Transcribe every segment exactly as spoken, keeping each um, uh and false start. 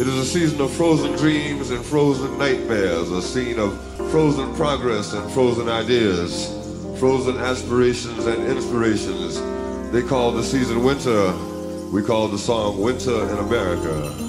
It is a season of frozen dreams and frozen nightmares, a scene of frozen progress and frozen ideas, frozen aspirations and inspirations. They call the season winter. We call the song Winter in America.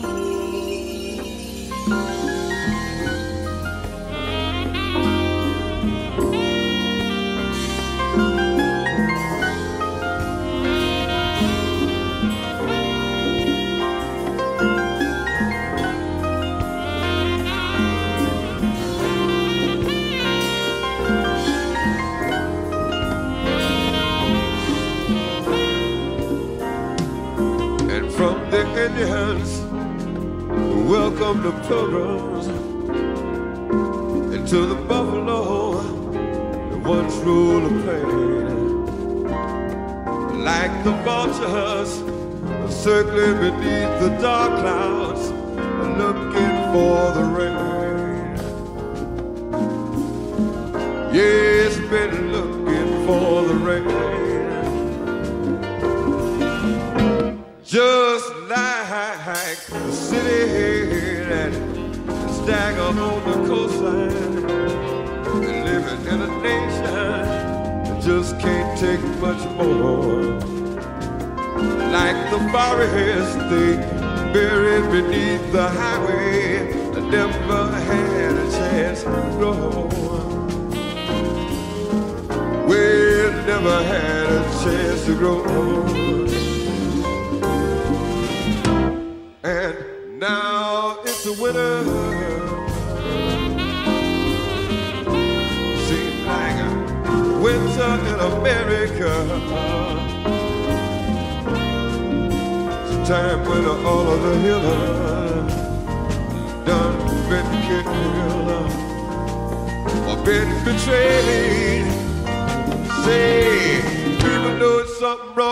Indians, welcome the pilgrims, and to the buffalo that once ruled the plain. Like the vultures circling beneath the dark clouds, looking for the rain. Yes, been looking for the rain. Just like the city that stagger on the coastline, and living in a nation that just can't take much more. Like the forest they buried beneath the highway, I never had a chance to grow. We never had a chance to grow. And now it's the winter. Seems like winter in America. It's a time when all of the healers done been killed or been betrayed. Say people know it's something wrong.